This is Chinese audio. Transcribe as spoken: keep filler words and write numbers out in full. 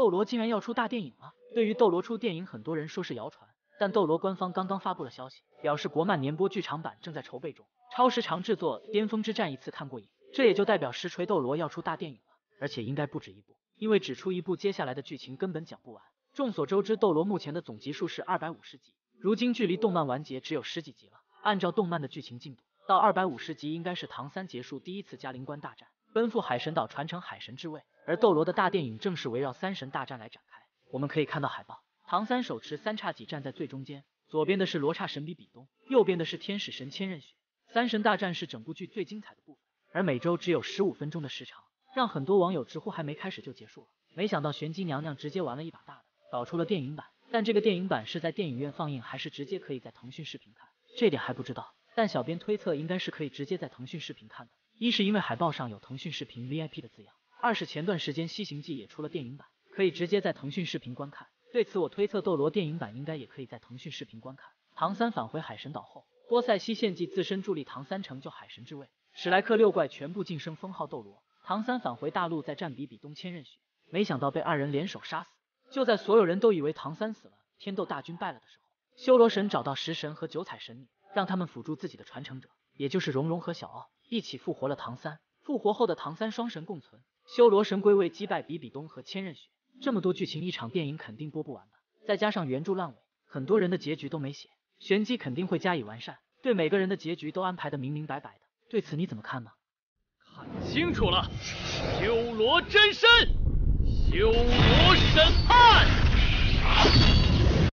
斗罗竟然要出大电影了。对于斗罗出电影，很多人说是谣传，但斗罗官方刚刚发布了消息，表示国漫年播剧场版正在筹备中，超时长制作，巅峰之战一次看过瘾，这也就代表实锤斗罗要出大电影了，而且应该不止一部，因为只出一部，接下来的剧情根本讲不完。众所周知，斗罗目前的总集数是二百五十集，如今距离动漫完结只有十几集了，按照动漫的剧情进度，到二百五十集应该是唐三结束第一次嘉陵关大战，奔赴海神岛传承海神之位，而斗罗的大电影正是围绕三神大战来展开。我们可以看到海报，唐三手持三叉戟站在最中间，左边的是罗刹神笔比东，右边的是天使神千仞雪。三神大战是整部剧最精彩的部分，而每周只有十五分钟的时长，让很多网友直呼还没开始就结束了。没想到玄机娘娘直接玩了一把大的，搞出了电影版，但这个电影版是在电影院放映还是直接可以在腾讯视频看，这点还不知道，但小编推测应该是可以直接在腾讯视频看的。一是因为海报上有腾讯视频 V I P 的字样，二是前段时间西行记也出了电影版，可以直接在腾讯视频观看，对此我推测斗罗电影版应该也可以在腾讯视频观看。唐三返回海神岛后，波塞西献祭自身助力唐三成就海神之位，史莱克六怪全部晋升封号斗罗，唐三返回大陆再战比比东千仞雪，没想到被二人联手杀死。就在所有人都以为唐三死了，天斗大军败了的时候，修罗神找到食神和九彩神女，让他们辅助自己的传承者，也就是蓉蓉和小奥，一起复活了唐三。复活后的唐三双神共存，修罗神归位击败比比东和千仞雪。这么多剧情，一场电影肯定播不完的，再加上原著烂尾，很多人的结局都没写，玄机肯定会加以完善，对每个人的结局都安排的明明白白的。对此你怎么看呢？看清楚了，修罗真身，修罗审判。